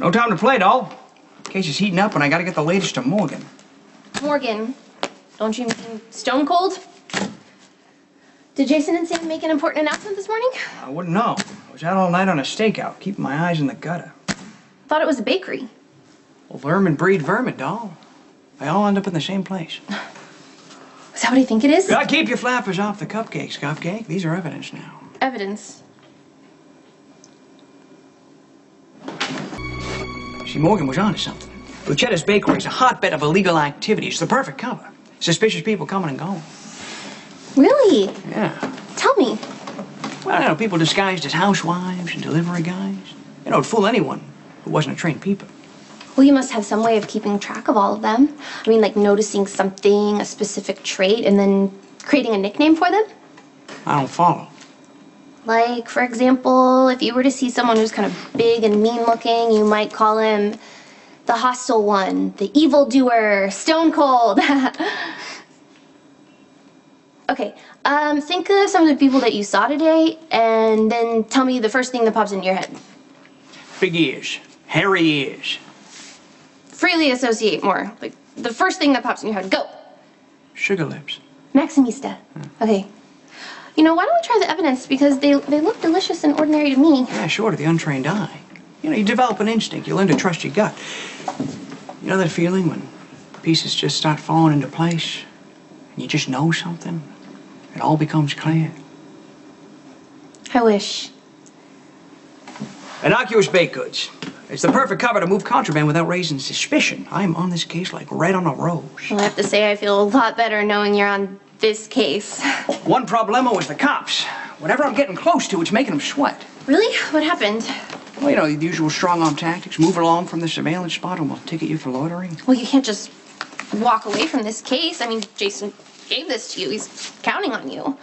No time to play, doll. The case is heating up and I gotta get the latest to Morgan. Morgan? Don't you mean Stone Cold? Did Jason and Sam make an important announcement this morning? I wouldn't know. I was out all night on a stakeout, keeping my eyes in the gutter. I thought it was a bakery. Well, vermin breed vermin, doll. They all end up in the same place. Is that what I think it is? God, keep your flappers off the cupcakes, Cupcake. These are evidence now. Evidence? See, Morgan was onto something. Luchetta's Bakery is a hotbed of illegal activity. It's the perfect cover. Suspicious people coming and going. Really? Yeah. Tell me. Well, you know, people disguised as housewives and delivery guys. You know, it'd fool anyone who wasn't a trained peeper. Well, you must have some way of keeping track of all of them. I mean, like noticing something, a specific trait, and then creating a nickname for them? I don't follow. Like, for example, if you were to see someone who's kind of big and mean-looking, you might call him the hostile one, the evildoer, Stone Cold. Okay, think of some of the people that you saw today, and then tell me the first thing that pops into your head. Big ears, hairy ears. Freely associate more. Like, the first thing that pops in your head. Go! Sugar lips. Maximista. Okay. You know, why don't we try the evidence? Because they look delicious and ordinary to me. Yeah, sure, to the untrained eye. You know, you develop an instinct. You learn to trust your gut. You know that feeling when pieces just start falling into place? And you just know something? It all becomes clear. I wish. Innocuous baked goods. It's the perfect cover to move contraband without raising suspicion. I'm on this case like red on a rose. Well, I have to say I feel a lot better knowing you're on this case. One problemo is the cops. Whatever I'm getting close to, it's making them sweat. Really? What happened? Well, you know, the usual strong-arm tactics. Move along from the surveillance spot and we'll ticket you for loitering. Well, you can't just walk away from this case. I mean, Jason gave this to you. He's counting on you.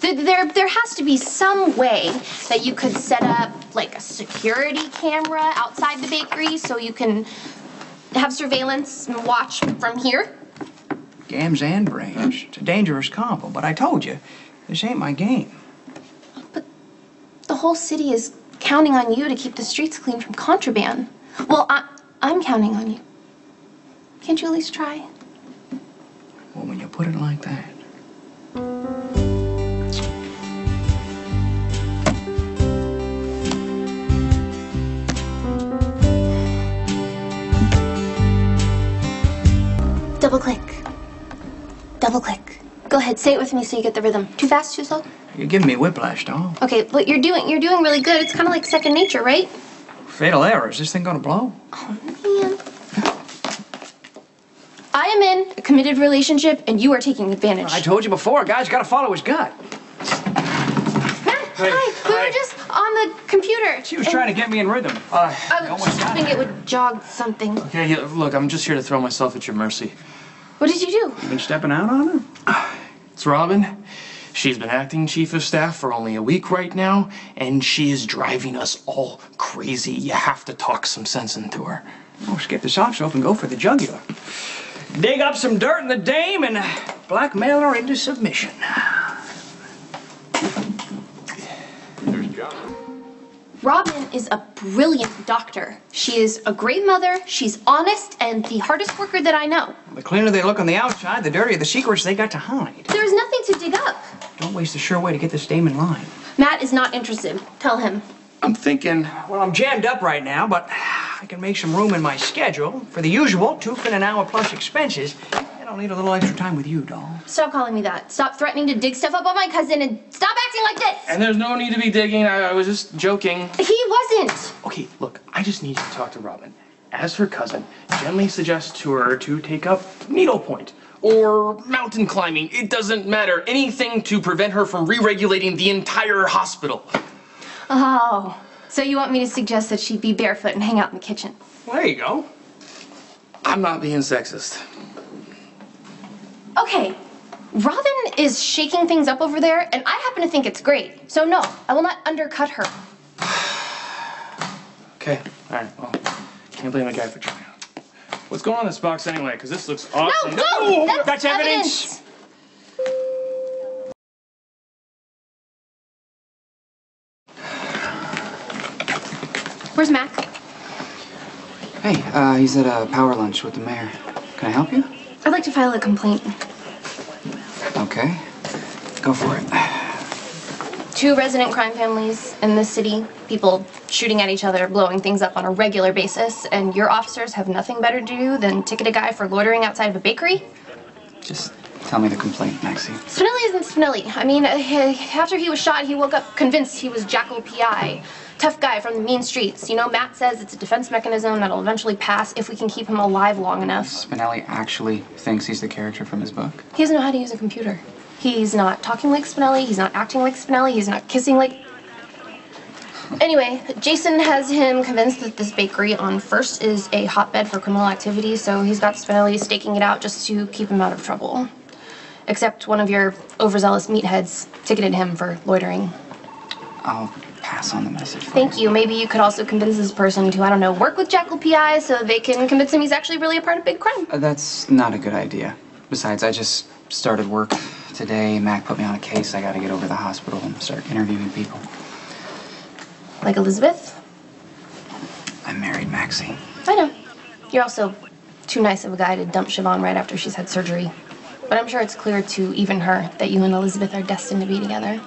There has to be some way that you could set up, like, a security camera outside the bakery so you can have surveillance and watch from here. Gams and brains. It's a dangerous combo, but I told you, this ain't my game. But the whole city is counting on you to keep the streets clean from contraband. Well, I'm counting on you. Can't you at least try? Well, when you put it like that... double click. Go ahead, say it with me so you get the rhythm. Too fast, too slow? You're giving me whiplash, doll. Okay, but you're doing really good. It's kind of like second nature, right? Fatal error. Is this thing gonna blow? Oh, man. I am in a committed relationship and you are taking advantage. I told you before, a guy's gotta follow his gut. Matt, hey. Hi, we were just on the computer. She was trying to get me in rhythm. I was just hoping it would jog something. Okay, yeah, look, I'm just here to throw myself at your mercy. What did you do? You been stepping out on her? It's Robin. She's been acting Chief of Staff for only a week right now, and she is driving us all crazy. You have to talk some sense into her. Oh, skip the soft soap and go for the jugular. Dig up some dirt in the dame and blackmail her into submission. Robin is a brilliant doctor. She is a great mother, she's honest, and the hardest worker that I know. The cleaner they look on the outside, the dirtier the secrets they got to hide. There's nothing to dig up. Don't waste the sure way to get this dame in line. Matt is not interested. Tell him. I'm thinking... Well, I'm jammed up right now, but I can make some room in my schedule for the usual $2 an hour plus expenses. And I'll need a little extra time with you, doll. Stop calling me that. Stop threatening to dig stuff up on my cousin and stop acting like this! And there's no need to be digging. I was just joking. He wasn't! Okay, look, I just need you to talk to Robin. As her cousin, gently suggest to her to take up needlepoint or mountain climbing. It doesn't matter. Anything to prevent her from re-regulating the entire hospital. Oh, so you want me to suggest that she be barefoot and hang out in the kitchen? Well, there you go. I'm not being sexist. Okay, Robin is shaking things up over there, and I happen to think it's great. So no, I will not undercut her. Okay, all right, well, can't blame the guy for trying out. What's going on in this box anyway? Because this looks awesome. No, that's evidence! Where's Mac? Hey, he's at a power lunch with the mayor. Can I help you? I'd like to file a complaint. Okay. Go for it. 2 resident crime families in this city, people shooting at each other, blowing things up on a regular basis, and your officers have nothing better to do than ticket a guy for loitering outside of a bakery? Just tell me the complaint, Maxie. Spinelli isn't Spinelli. I mean, after he was shot, he woke up convinced he was Jackal P.I. Tough guy from the mean streets. You know, Matt says it's a defense mechanism that'll eventually pass if we can keep him alive long enough. Spinelli actually thinks he's the character from his book? He doesn't know how to use a computer. He's not talking like Spinelli, he's not acting like Spinelli, he's not kissing like... Anyway, Jason has him convinced that this bakery on First is a hotbed for criminal activity, so he's got Spinelli staking it out just to keep him out of trouble. Except one of your overzealous meatheads ticketed him for loitering. I'll pass on the message. Thank you. Maybe you could also convince this person to, I don't know, work with Jackal P.I. so they can convince him he's actually really a part of big crime. That's not a good idea. Besides, I just started work today. Mac put me on a case. I gotta get over to the hospital and start interviewing people. Like Elizabeth? I'm married, Maxie. I know. You're also too nice of a guy to dump Siobhan right after she's had surgery. But I'm sure it's clear to even her that you and Elizabeth are destined to be together.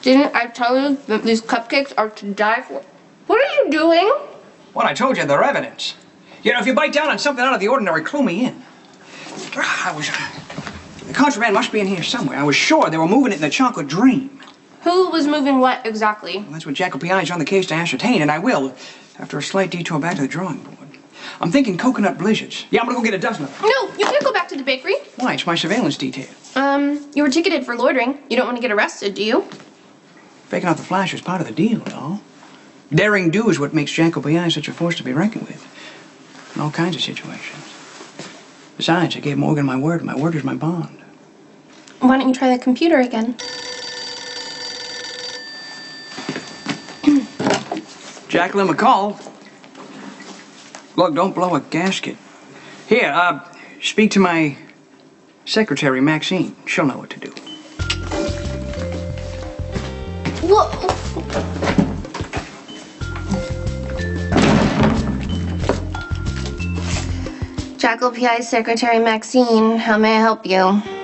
Didn't I tell you that these cupcakes are to die for? What are you doing? Well, I told you they're evidence. You know, if you bite down on something out of the ordinary, clue me in. The contraband must be in here somewhere. I was sure they were moving it in the chocolate dream. Who was moving what exactly? Well, that's what Jackal P.I. is on the case to ascertain, and I will, after a slight detour back to the drawing board. I'm thinking coconut blizzards. Yeah, I'm gonna go get a dozen of them. No, you can't go back to the bakery. Why? It's my surveillance detail. You were ticketed for loitering. You don't want to get arrested, do you? Faking out the flash is part of the deal, y'all. Daring do is what makes Jackal P.I. such a force to be reckoned with. In all kinds of situations. Besides, I gave Morgan my word. My word is my bond. Why don't you try the computer again? Jacqueline McCall. Look, don't blow a gasket. Here, speak to my secretary, Maxine. She'll know what to do. Whoa! Jackal P.I. Secretary Maxine, how may I help you?